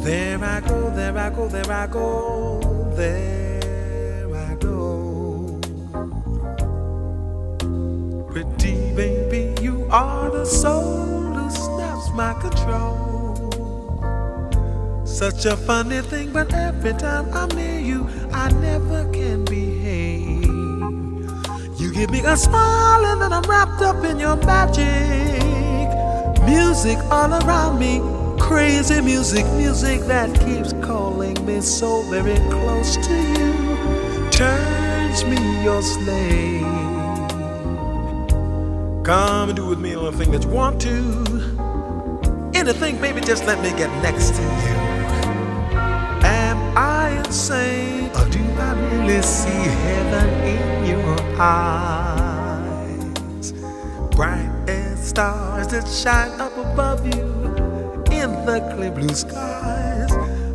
There I go, there I go, there I go, there I go. Pretty baby, you are the soul who snaps my control. Such a funny thing, but every time I'm near you, I never can behave. You give me a smile and then I'm wrapped up in your magic. Music all around me, crazy music, music that keeps calling me so very close to you. Turns me your slave. Come and do with me anything that you want to. Anything, baby, just let me get next to you. Am I insane, or do I really see heaven in your eyes? Bright as stars that shine up above you in the clear blue skies.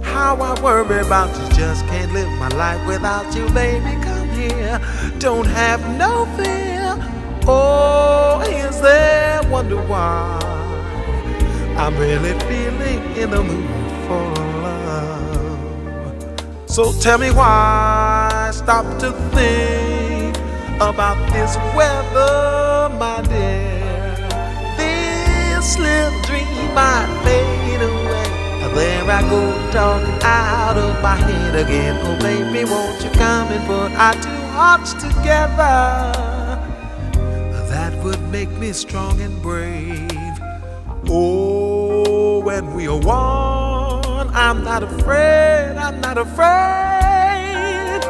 How I worry about you, just can't live my life without you. Baby, come here, don't have no fear. Oh, is there wonder why I'm really feeling in the mood for love? So tell me why I stop to think about this weather, my dear. This little dream I made, there I go, talking out of my head again. Oh baby, won't you come and put our two hearts together? That would make me strong and brave. Oh, when we are one, I'm not afraid, I'm not afraid.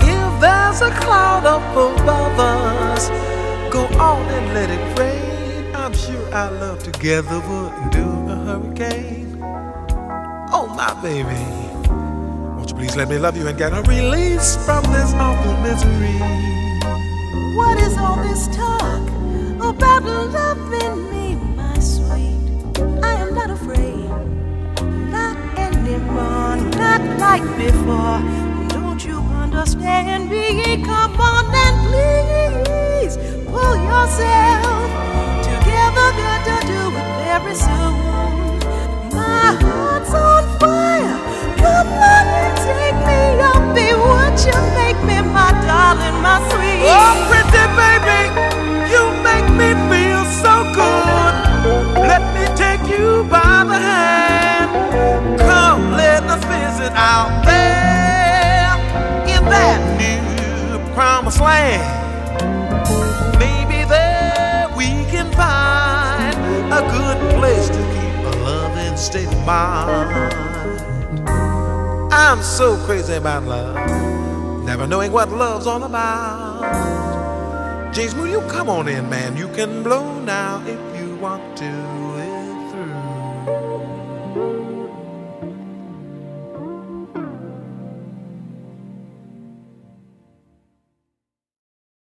If there's a cloud up above us, go on and let it rain. I'm sure our love together wouldn't do a hurricane. Oh my baby, won't you please let me love you and get a release from this awful misery? What is all this talk about loving me, my sweet? I am not afraid, not anymore, not like before. Don't you understand me? Come on and please pull yourself together, got to do it very soon. My heart's on fire, come on and take me up, be what you make me, my darling, my sweet. Oh pretty baby, you make me feel so good. Let me take you by the hand, come let us visit out there in that new promised land. Maybe there we can find a good place to keep state of mind. I'm so crazy about love, never knowing what love's all about. James Moody, you come on in, man. You can blow now if you want to. It's through.